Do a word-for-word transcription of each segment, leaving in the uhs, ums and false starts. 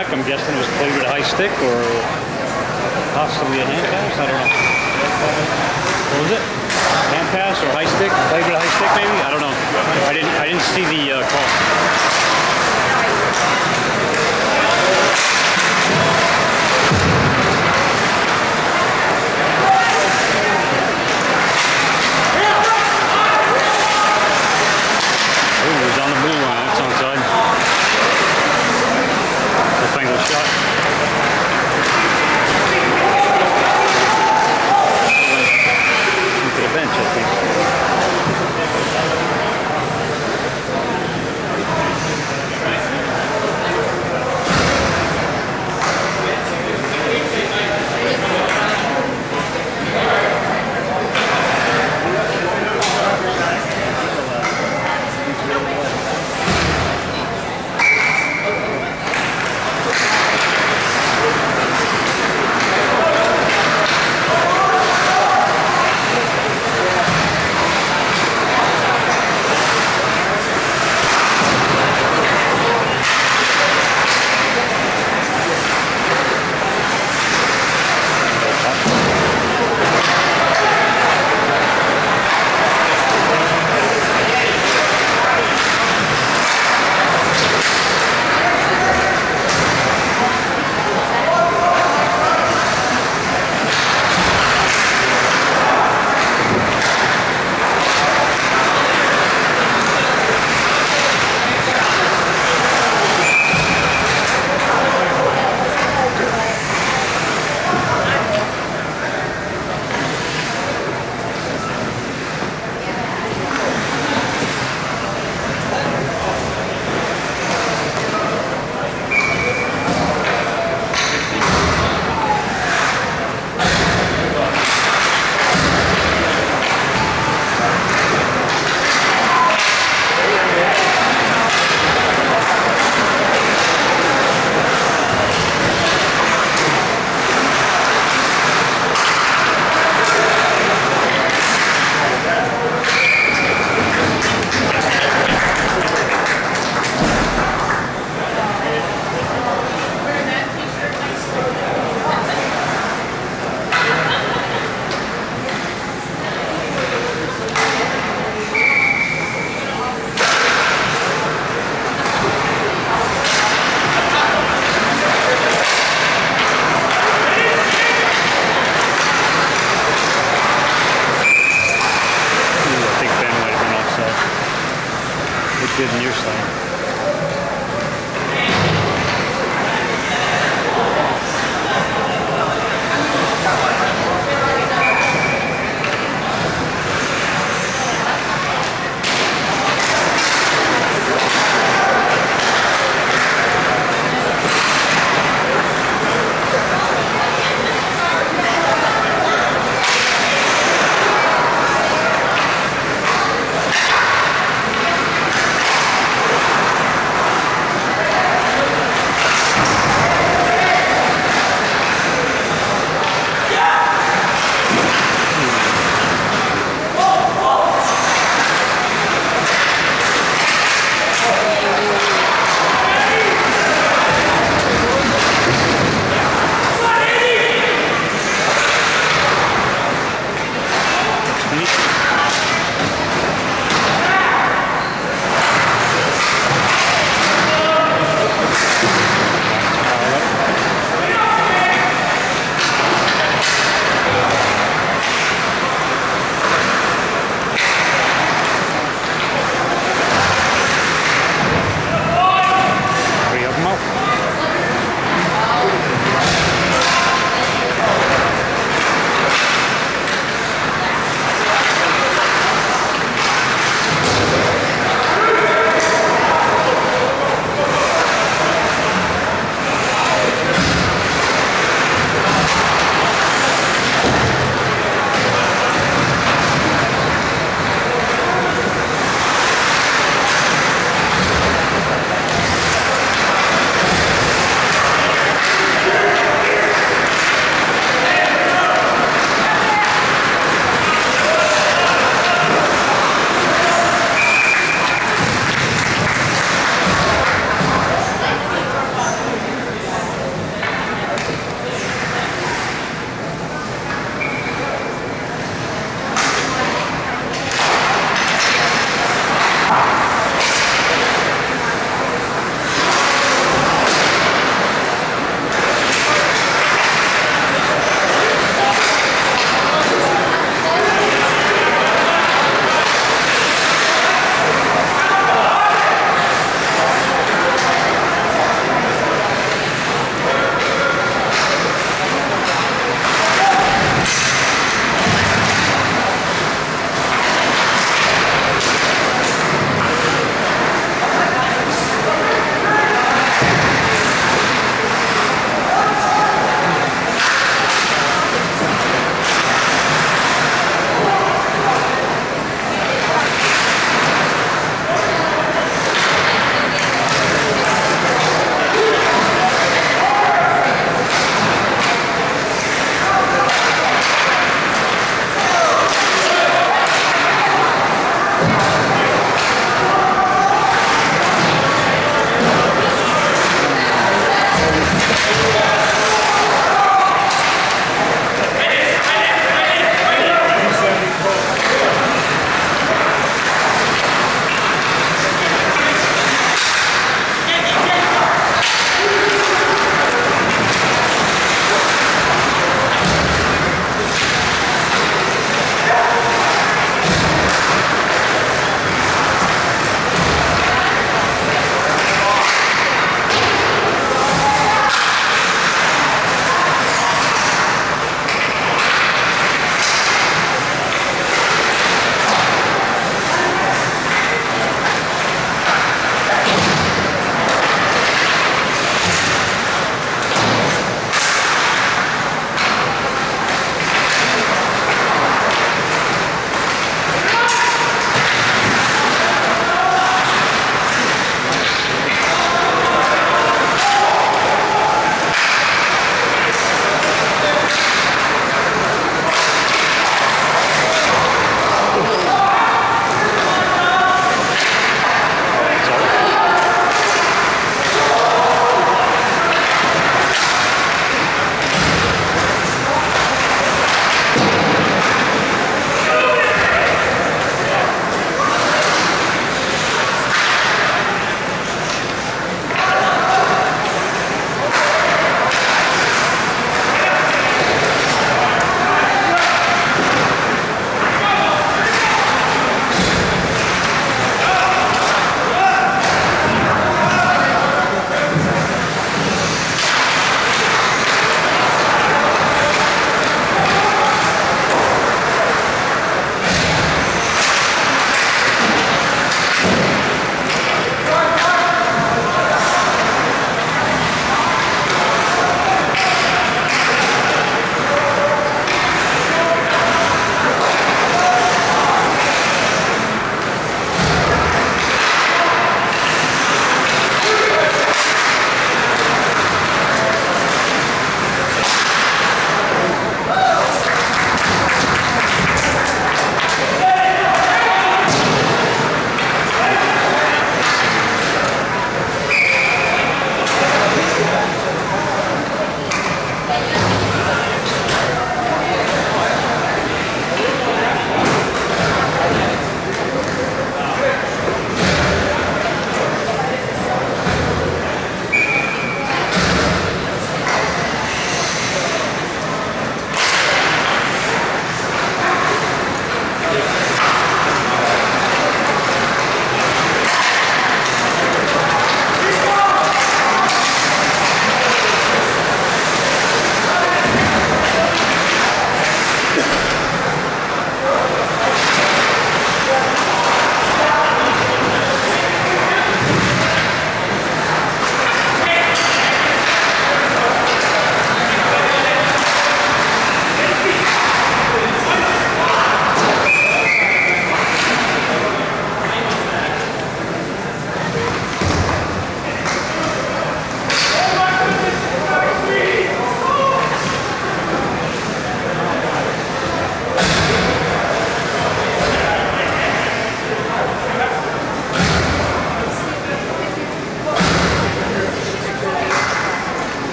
back. I'm guessing it was played with a high stick or possibly a hand pass. I don't know. What was it? Hand pass or high stick? Played with a high stick maybe? I don't know. I didn't. I didn't see the uh, call. Thank you.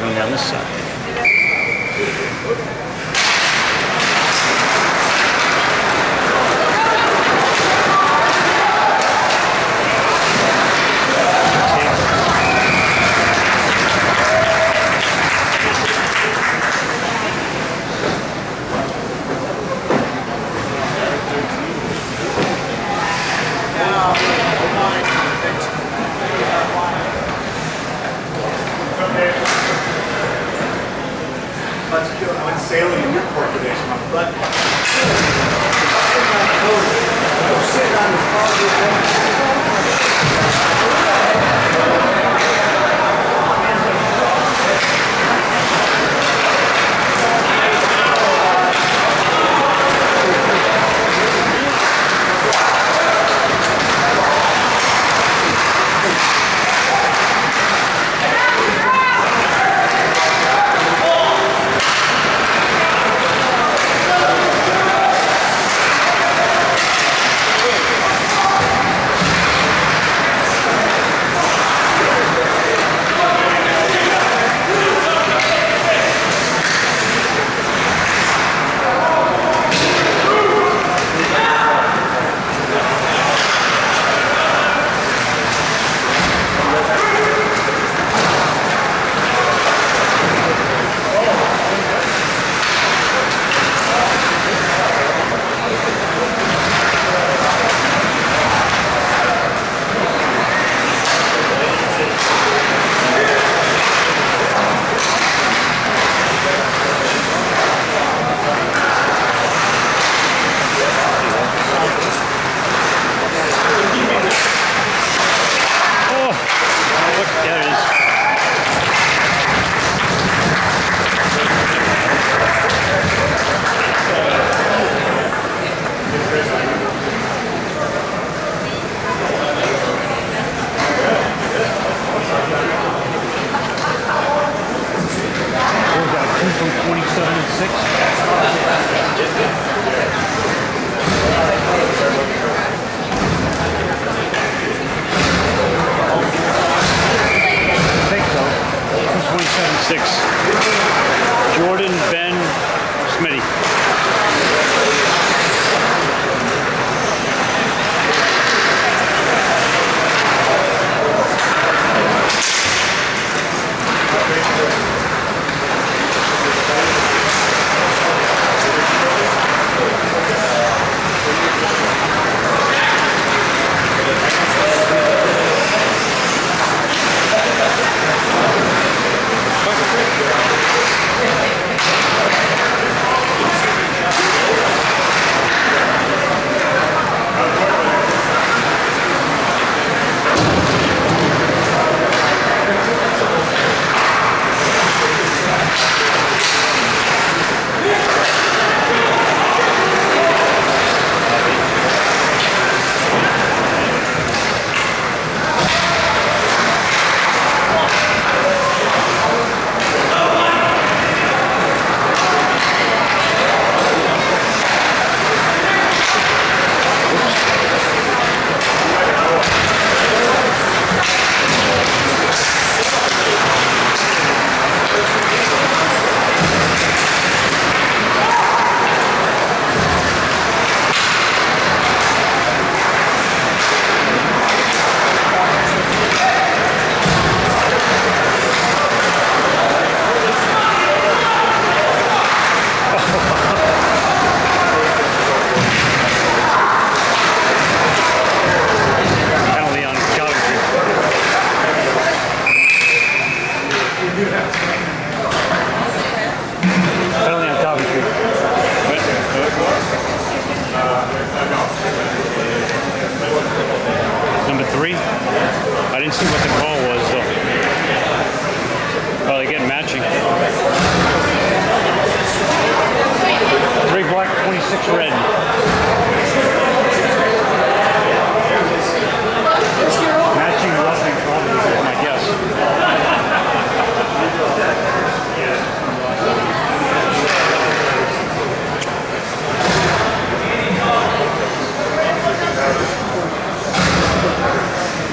going down this side. I went sailing in your port today, so my butt. I'm sitting on the boat. I'm sitting on the farther end.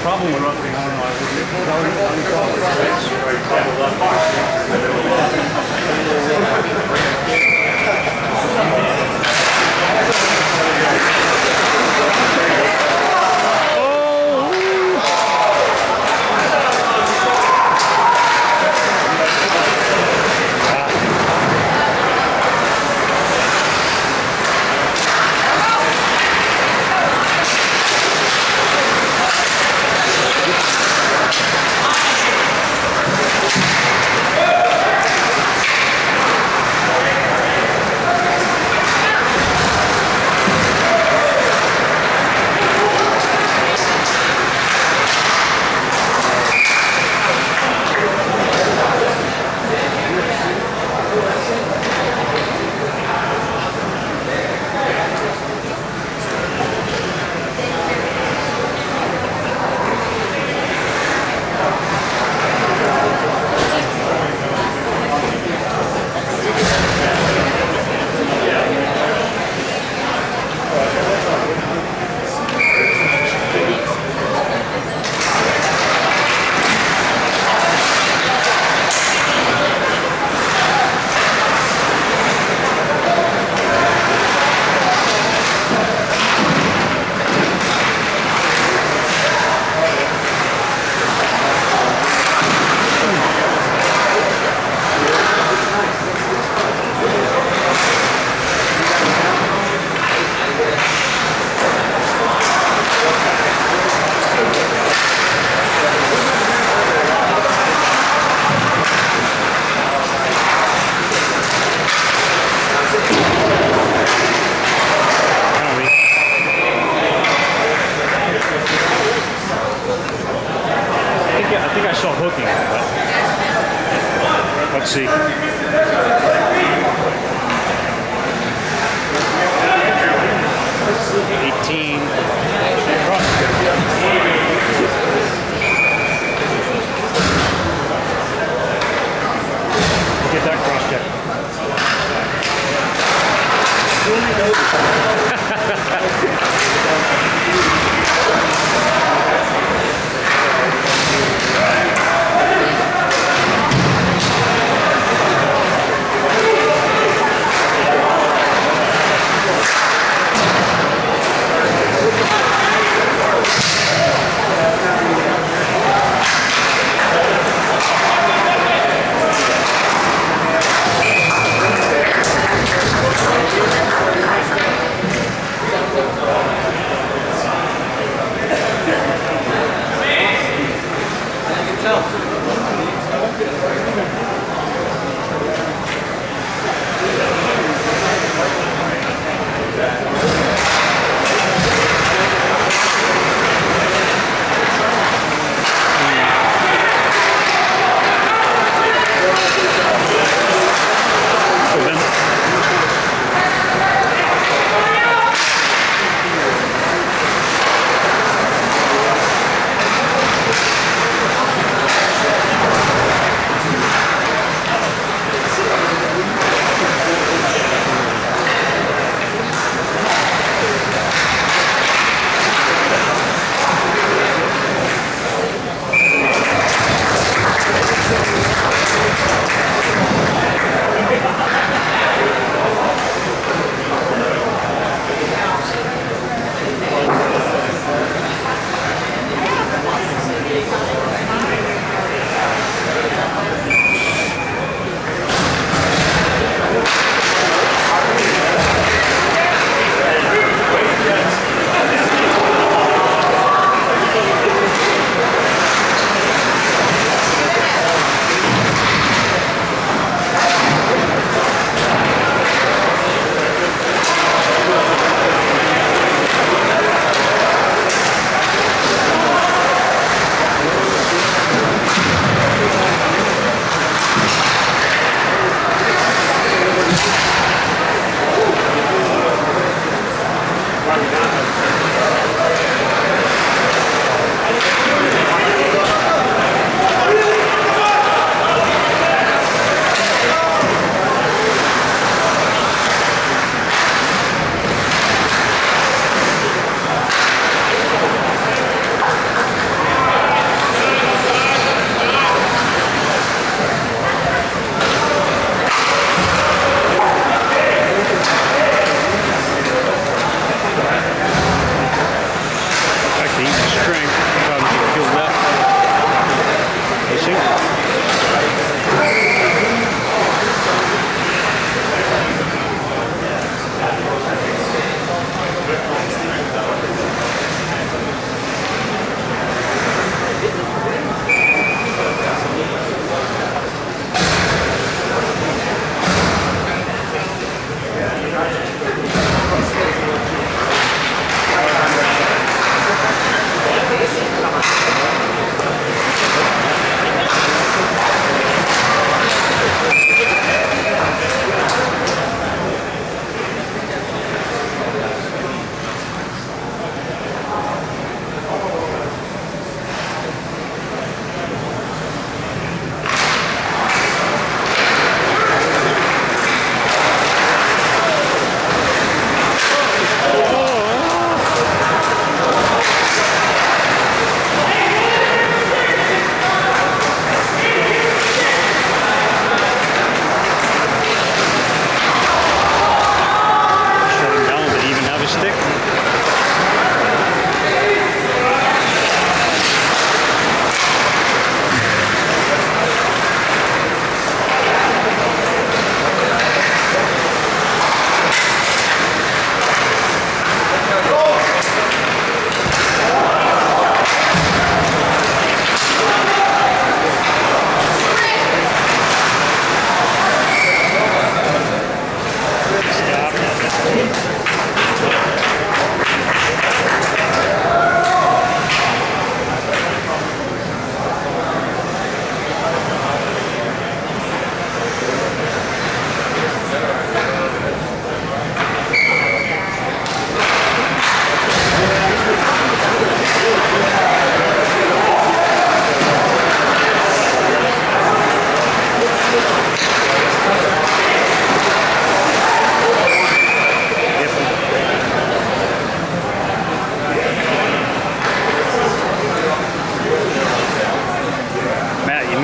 Probably roughly, I don't know, I would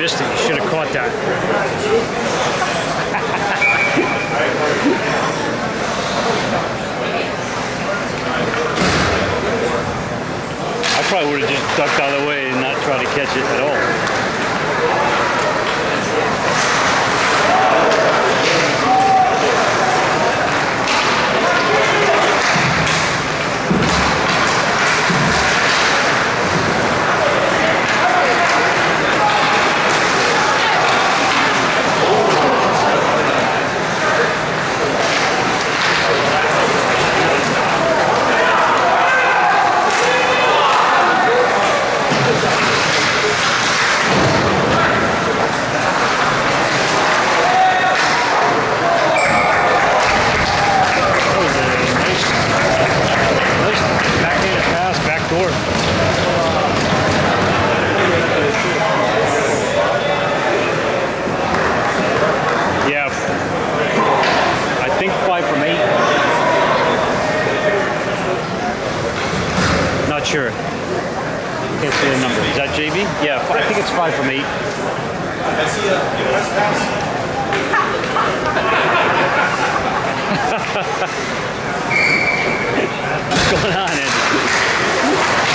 missed it. You should have caught that. I probably would have just ducked out of the way and not tried to catch it at all. Sure. Can't see the number. Is that J B? Yeah, I think it's five from eight. What's going on, Andy?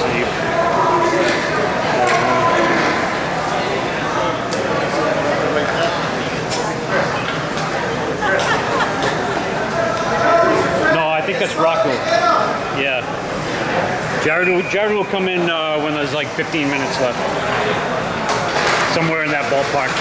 sleep. That's Rocco. Yeah. Jared will, Jared will come in uh, when there's like fifteen minutes left. Somewhere in that ballpark.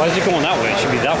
Why is it going that way? It should be that way.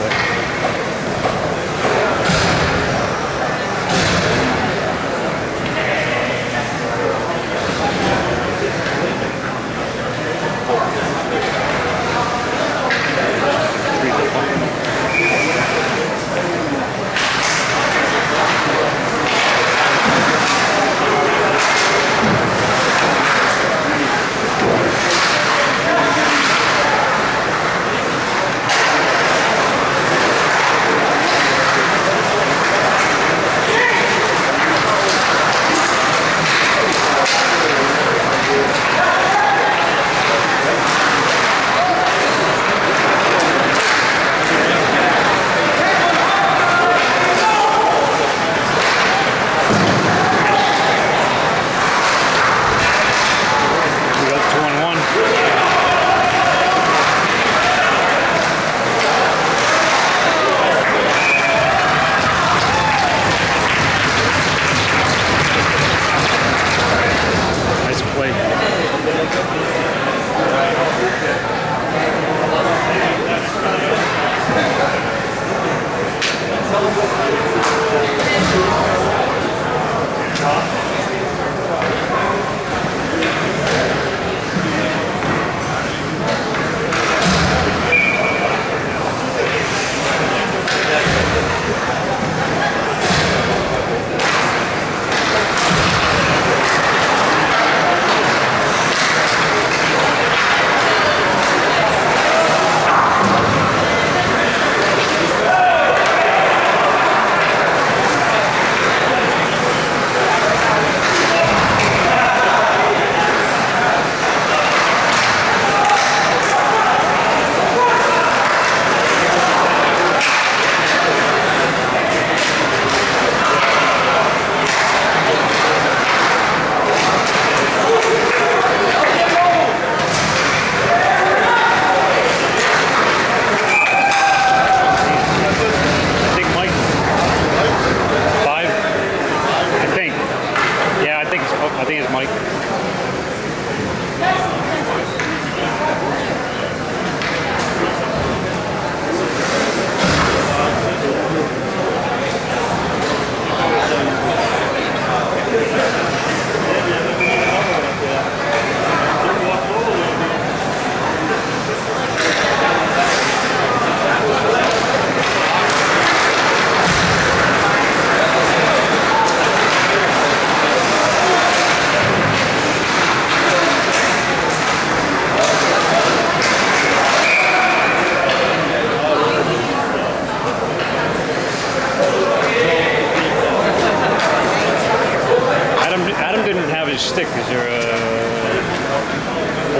Stick, is there a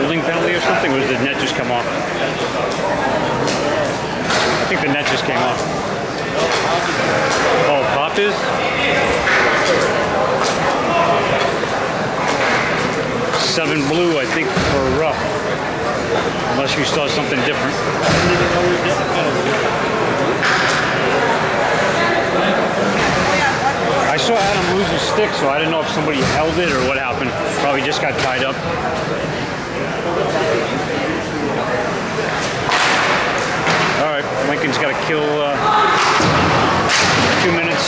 holding penalty or something, or did the net just come off? I think the net just came off. Oh, popped is? Seven blue, I think, for rough. Unless you saw something different. I saw Adam lose his stick, so I didn't know if somebody held it or what happened. Probably just got tied up. All right, Lincoln's got to kill uh, two minutes.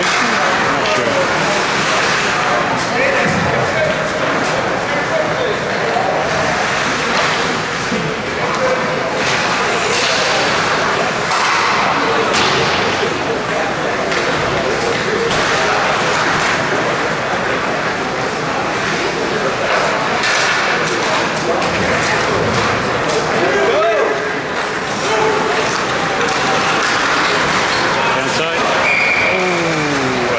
registration? I'm not sure. Inside. Oh.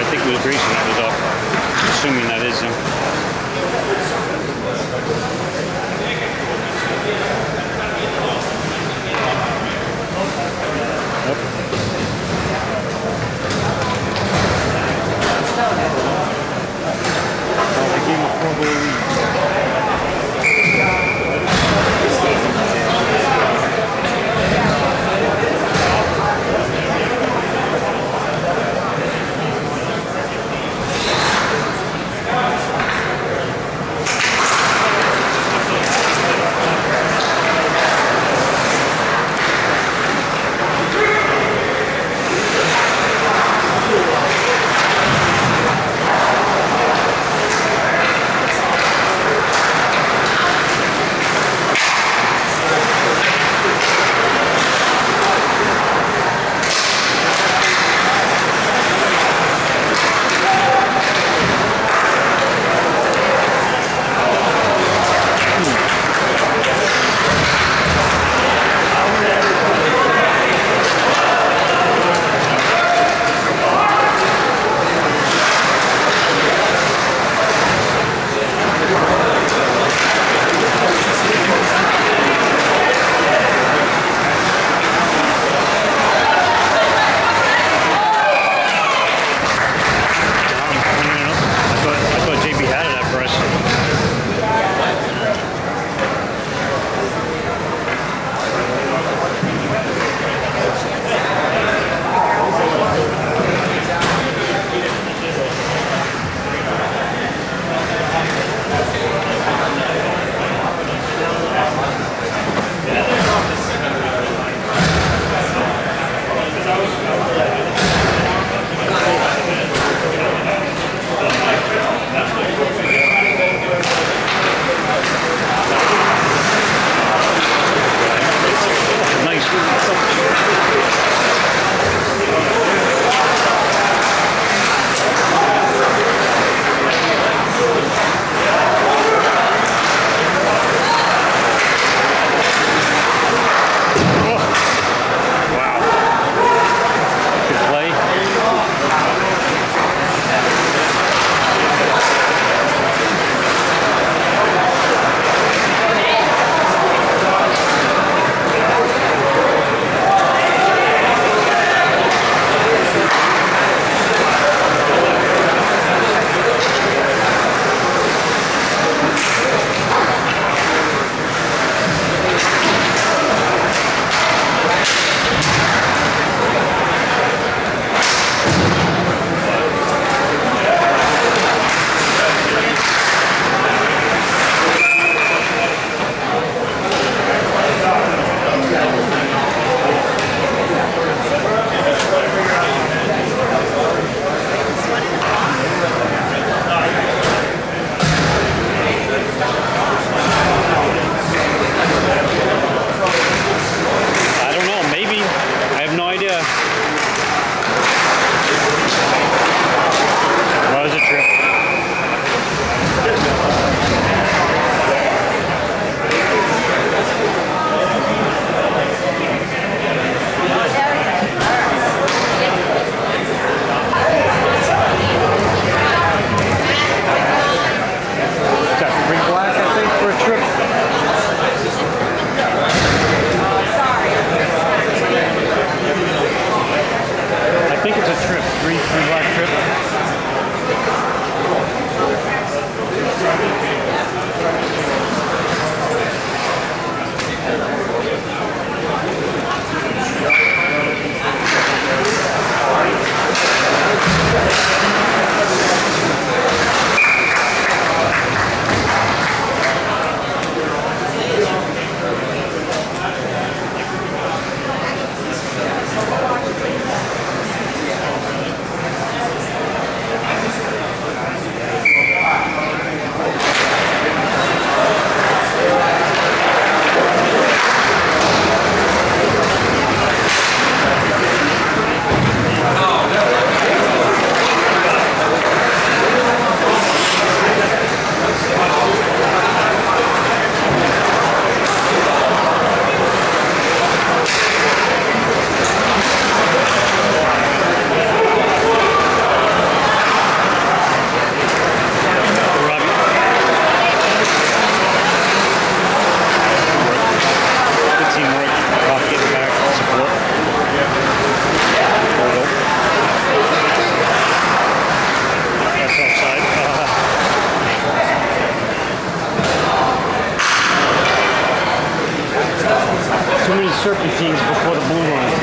too many serpentines before the blue line.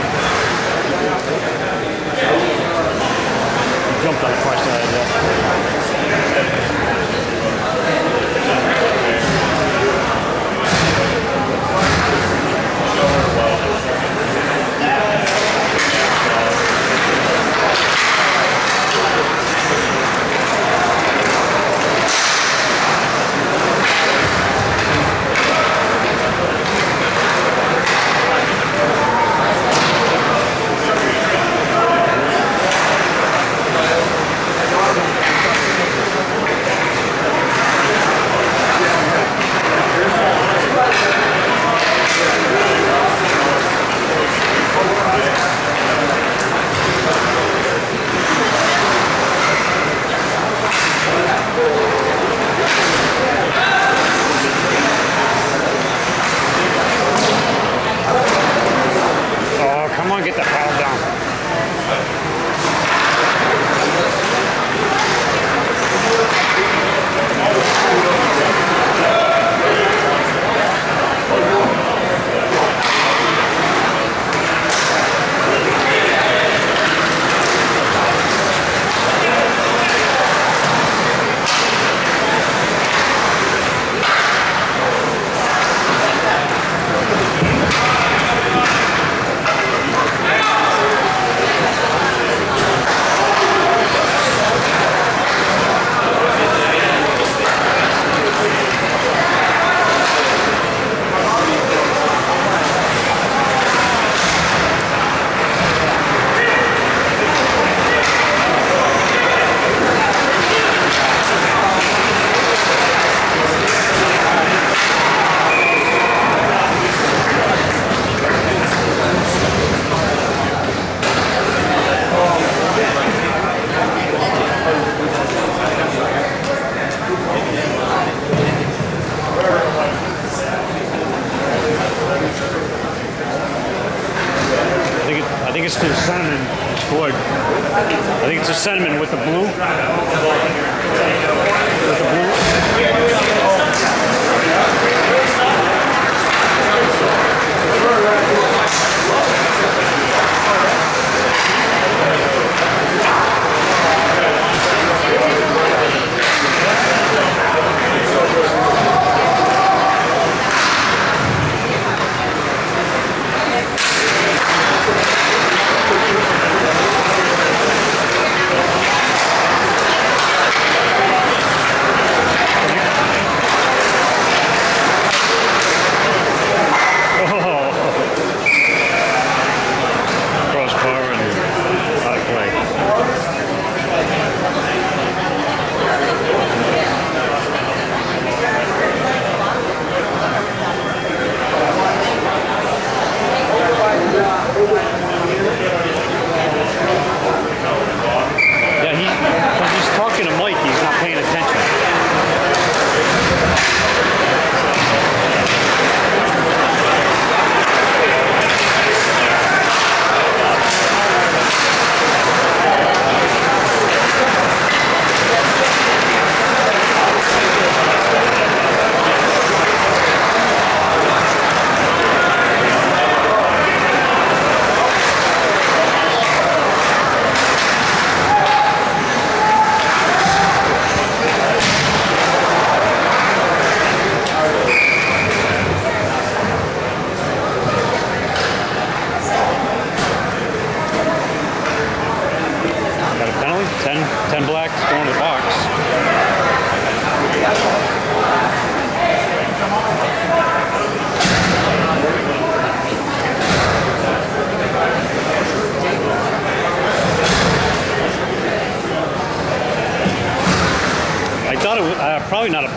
He jumped on the far side of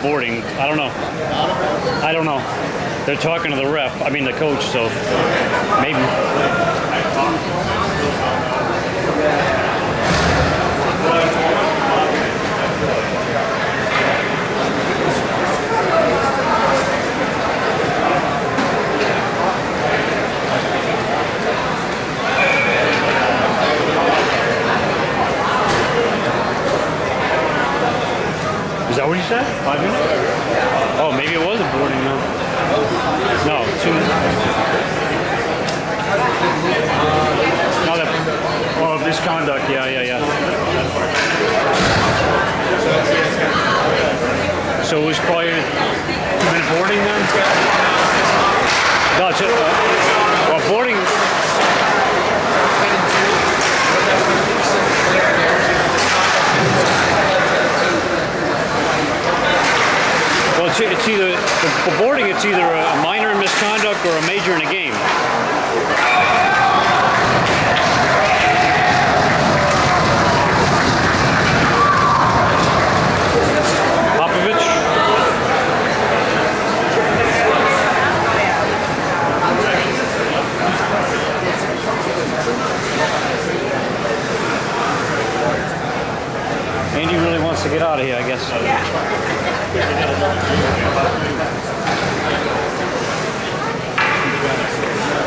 boarding. I don't know. I don't know. They're talking to the ref, I mean the coach, so maybe. Is that what he said? Five minutes? Oh, maybe it was a boarding, though. No, two. such a uh, well, boarding. Well, it's, it's either for boarding. It's either a minor misconduct or a major in a game. Andy really wants to get out of here, I guess. Yeah.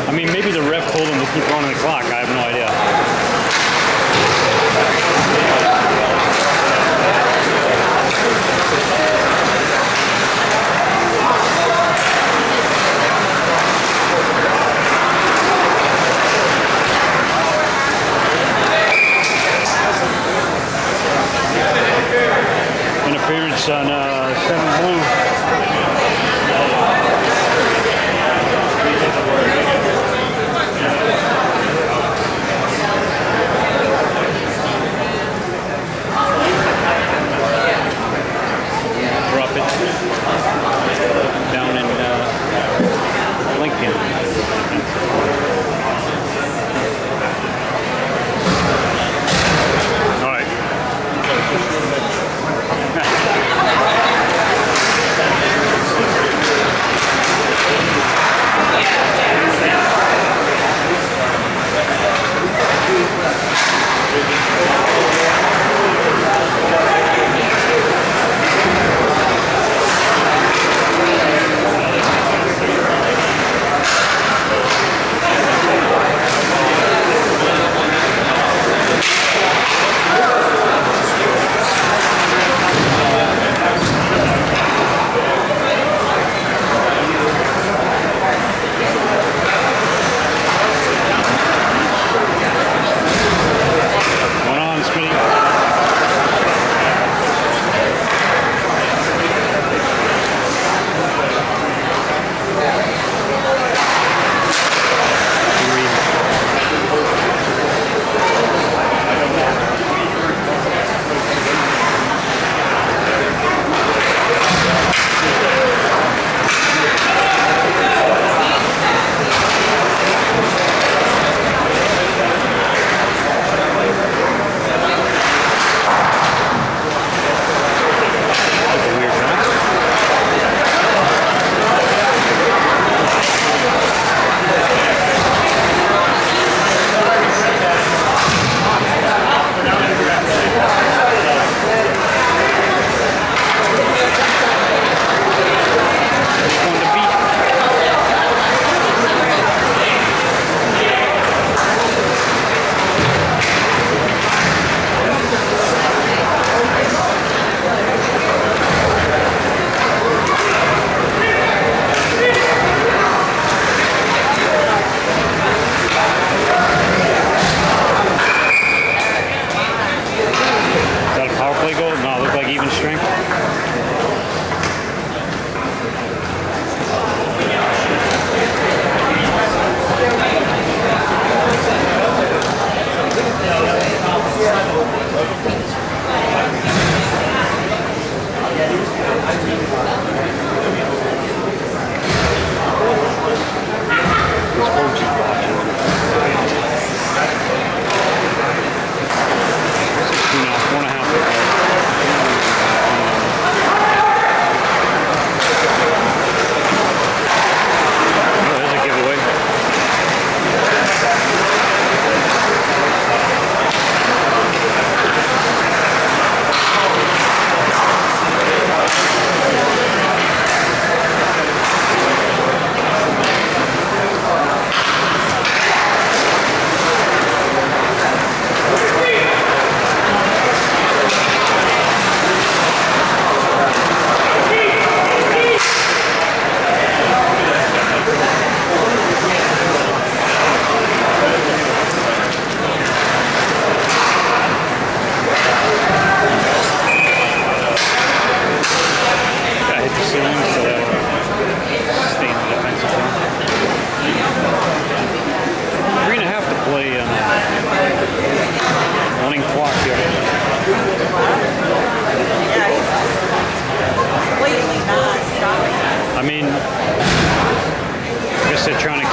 I mean, maybe the ref told him to keep running the clock. I have no idea. Interference on uh, seven blue.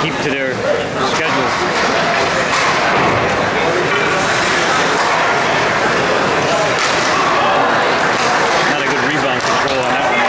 keep to their schedules. Not a good rebound control on that one.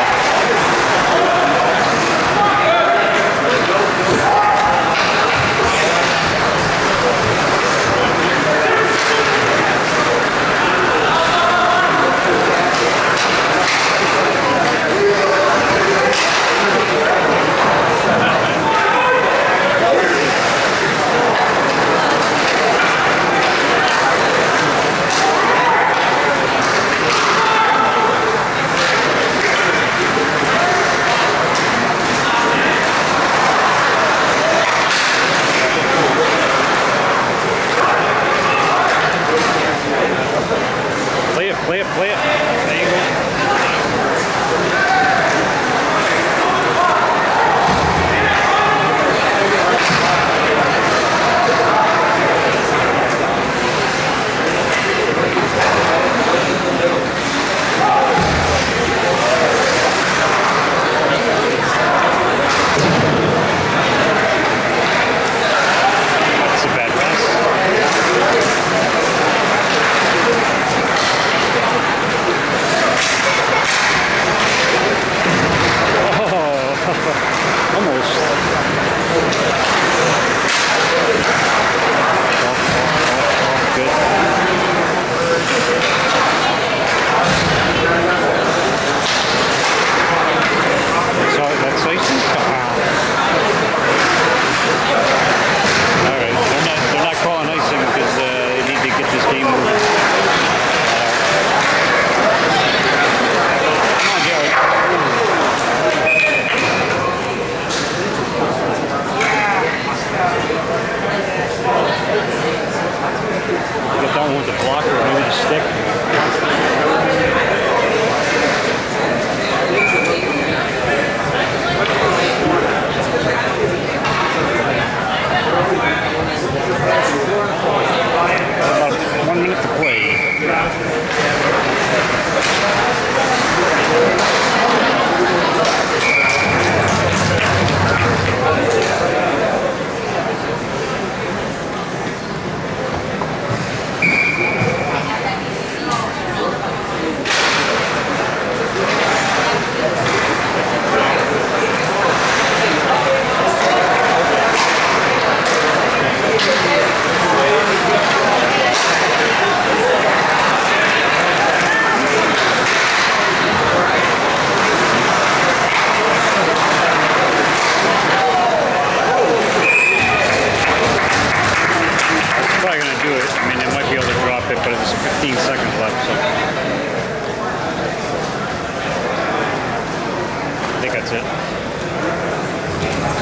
That's it.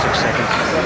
Six seconds.